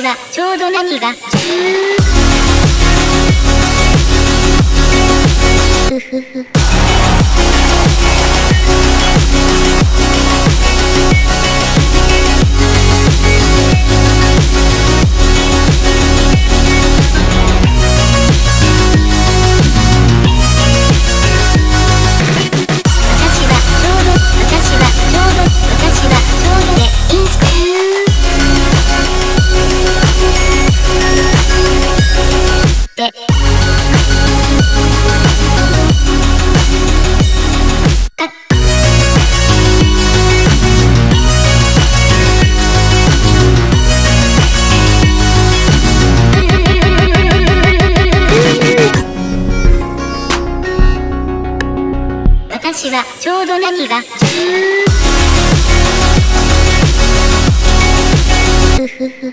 私はちょうど何がふふふ私はちょうど何がふふふ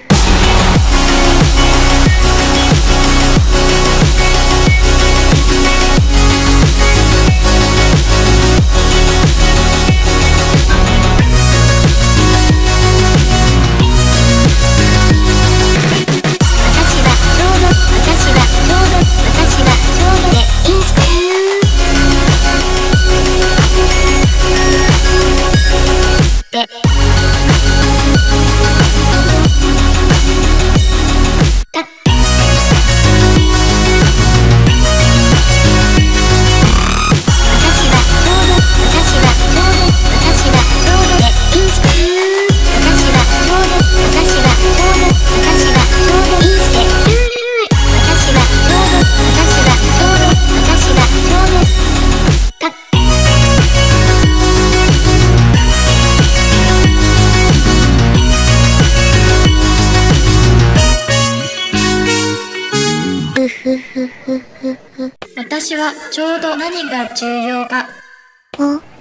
私はちょうど何が重要か。